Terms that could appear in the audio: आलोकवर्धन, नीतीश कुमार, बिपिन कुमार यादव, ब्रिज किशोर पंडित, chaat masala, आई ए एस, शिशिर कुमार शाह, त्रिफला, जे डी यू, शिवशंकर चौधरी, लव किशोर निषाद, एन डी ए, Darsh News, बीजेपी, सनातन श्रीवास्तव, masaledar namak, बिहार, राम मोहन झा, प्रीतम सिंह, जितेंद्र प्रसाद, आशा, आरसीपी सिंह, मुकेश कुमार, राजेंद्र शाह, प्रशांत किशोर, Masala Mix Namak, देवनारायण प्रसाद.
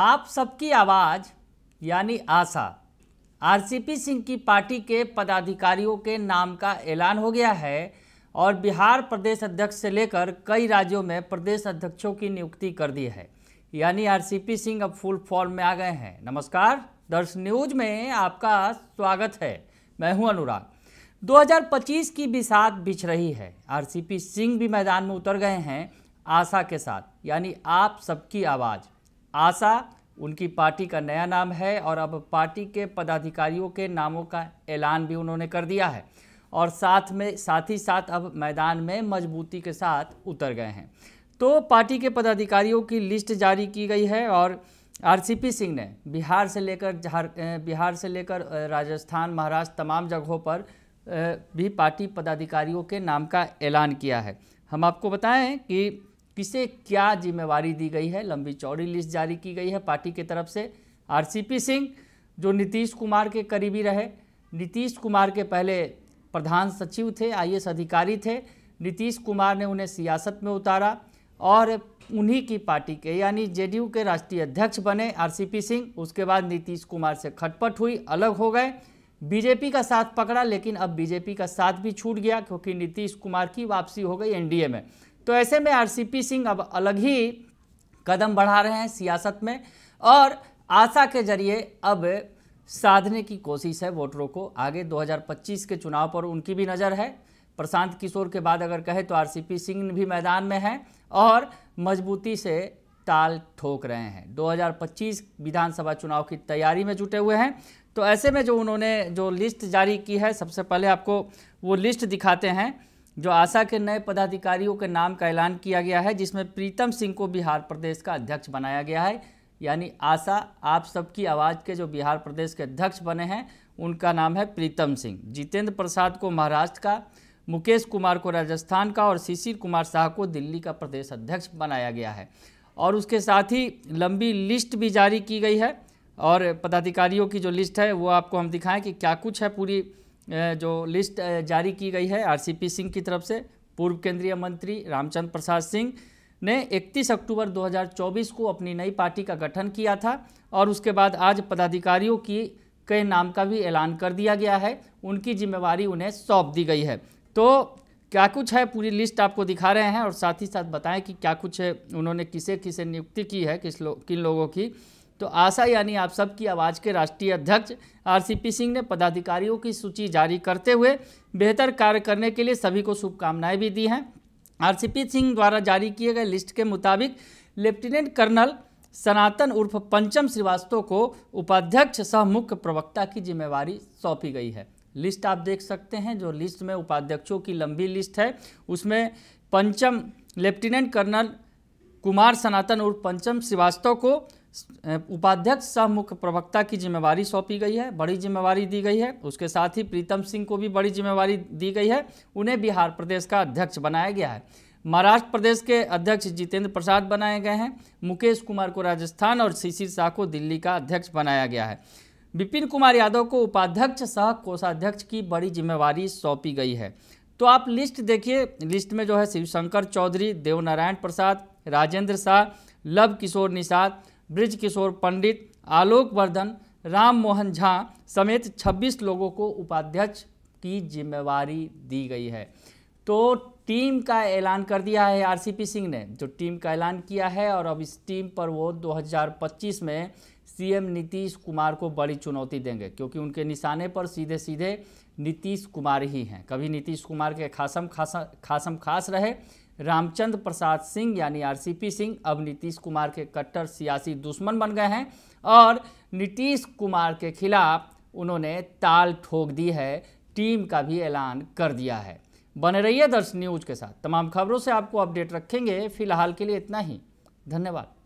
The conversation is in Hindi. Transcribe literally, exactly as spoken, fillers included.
आप सबकी आवाज़ यानी आशा आरसीपी सिंह की पार्टी के पदाधिकारियों के नाम का ऐलान हो गया है और बिहार प्रदेश अध्यक्ष से लेकर कई राज्यों में प्रदेश अध्यक्षों की नियुक्ति कर दी है, यानी आरसीपी सिंह अब फुल फॉर्म में आ गए हैं। नमस्कार, दर्श न्यूज में आपका स्वागत है। मैं हूं अनुराग। दो हज़ार पच्चीस की बिसात बिछ रही है। आरसीपी सिंह भी मैदान में उतर गए हैं आशा के साथ, यानी आप सबकी आवाज़। आशा उनकी पार्टी का नया नाम है और अब पार्टी के पदाधिकारियों के नामों का ऐलान भी उन्होंने कर दिया है और साथ में साथ ही साथ अब मैदान में मजबूती के साथ उतर गए हैं। तो पार्टी के पदाधिकारियों की लिस्ट जारी की गई है और आरसीपी सिंह ने बिहार से लेकर झार बिहार से लेकर राजस्थान, महाराष्ट्र, तमाम जगहों पर भी पार्टी पदाधिकारियों के नाम का ऐलान किया है। हम आपको बताएं कि किसे क्या जिम्मेवारी दी गई है। लंबी चौड़ी लिस्ट जारी की गई है पार्टी की तरफ से। आरसीपी सिंह जो नीतीश कुमार के करीबी रहे, नीतीश कुमार के पहले प्रधान सचिव थे, आई ए एस अधिकारी थे। नीतीश कुमार ने उन्हें सियासत में उतारा और उन्हीं की पार्टी के यानी जे डी यू के राष्ट्रीय अध्यक्ष बने आरसीपी सिंह। उसके बाद नीतीश कुमार से खटपट हुई, अलग हो गए, बीजेपी का साथ पकड़ा, लेकिन अब बीजेपी का साथ भी छूट गया क्योंकि नीतीश कुमार की वापसी हो गई एन डी ए में। तो ऐसे में आरसीपी सिंह अब अलग ही कदम बढ़ा रहे हैं सियासत में और आशा के जरिए अब साधने की कोशिश है वोटरों को। आगे दो हज़ार पच्चीस के चुनाव पर उनकी भी नज़र है। प्रशांत किशोर के बाद अगर कहे तो आरसीपी सिंह भी मैदान में हैं और मजबूती से ताल ठोक रहे हैं। दो हज़ार पच्चीस विधानसभा चुनाव की तैयारी में जुटे हुए हैं। तो ऐसे में जो उन्होंने जो लिस्ट जारी की है, सबसे पहले आपको वो लिस्ट दिखाते हैं जो आशा के नए पदाधिकारियों के नाम का ऐलान किया गया है, जिसमें प्रीतम सिंह को बिहार प्रदेश का अध्यक्ष बनाया गया है, यानी आशा आप सबकी आवाज़ के जो बिहार प्रदेश के अध्यक्ष बने हैं उनका नाम है प्रीतम सिंह। जितेंद्र प्रसाद को महाराष्ट्र का, मुकेश कुमार को राजस्थान का और शिशिर कुमार शाह को दिल्ली का प्रदेश अध्यक्ष बनाया गया है। और उसके साथ ही लंबी लिस्ट भी जारी की गई है और पदाधिकारियों की जो लिस्ट है वो आपको हम दिखाएं कि क्या कुछ है। पूरी जो लिस्ट जारी की गई है आरसीपी सिंह की तरफ से। पूर्व केंद्रीय मंत्री रामचंद्र प्रसाद सिंह ने इकतीस अक्टूबर दो हज़ार चौबीस को अपनी नई पार्टी का गठन किया था और उसके बाद आज पदाधिकारियों की के नाम का भी ऐलान कर दिया गया है। उनकी जिम्मेवारी उन्हें सौंप दी गई है। तो क्या कुछ है पूरी लिस्ट आपको दिखा रहे हैं और साथ ही साथ बताएं कि क्या कुछ है, उन्होंने किसे किसे नियुक्ति की है, किस लो, किन लोगों की। तो आशा यानी आप सबकी आवाज़ के राष्ट्रीय अध्यक्ष आरसीपी सिंह ने पदाधिकारियों की सूची जारी करते हुए बेहतर कार्य करने के लिए सभी को शुभकामनाएं भी दी हैं। आरसीपी सिंह द्वारा जारी किए गए लिस्ट के मुताबिक लेफ्टिनेंट कर्नल सनातन उर्फ पंचम श्रीवास्तव को उपाध्यक्ष सह मुख्य प्रवक्ता की जिम्मेवारी सौंपी गई है। लिस्ट आप देख सकते हैं, जो लिस्ट में उपाध्यक्षों की लंबी लिस्ट है उसमें पंचम लेफ्टिनेंट कर्नल कुमार सनातन उर्फ पंचम श्रीवास्तव को उपाध्यक्ष सह मुख्य प्रवक्ता की जिम्मेवारी सौंपी गई है, बड़ी जिम्मेवारी दी गई है। उसके साथ ही प्रीतम सिंह को भी बड़ी जिम्मेवारी दी गई है, उन्हें बिहार प्रदेश का अध्यक्ष बनाया गया है। महाराष्ट्र प्रदेश के अध्यक्ष जितेंद्र प्रसाद बनाए गए हैं, मुकेश कुमार को राजस्थान और शिशिर शाह को दिल्ली का अध्यक्ष बनाया गया है। बिपिन कुमार यादव को उपाध्यक्ष सह कोषाध्यक्ष की बड़ी जिम्मेवारी सौंपी गई है। तो आप लिस्ट देखिए, लिस्ट में जो है शिवशंकर चौधरी, देवनारायण प्रसाद, राजेंद्र शाह, लव किशोर निषाद, ब्रिज किशोर पंडित, आलोकवर्धन, राम मोहन झा समेत छब्बीस लोगों को उपाध्यक्ष की जिम्मेवारी दी गई है। तो टीम का ऐलान कर दिया है आरसीपी सिंह ने, जो टीम का ऐलान किया है और अब इस टीम पर वो दो हज़ार पच्चीस में सी एम नीतीश कुमार को बड़ी चुनौती देंगे क्योंकि उनके निशाने पर सीधे सीधे नीतीश कुमार ही हैं। कभी नीतीश कुमार के खासम खासा खासम खास रहे रामचंद्र प्रसाद सिंह यानी आरसीपी सिंह, अब नीतीश कुमार के कट्टर सियासी दुश्मन बन गए हैं और नीतीश कुमार के खिलाफ उन्होंने ताल ठोक दी है। टीम का भी ऐलान कर दिया है। बने रहिए दर्श न्यूज के साथ, तमाम खबरों से आपको अपडेट रखेंगे। फिलहाल के लिए इतना ही, धन्यवाद।